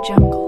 AudioJungle.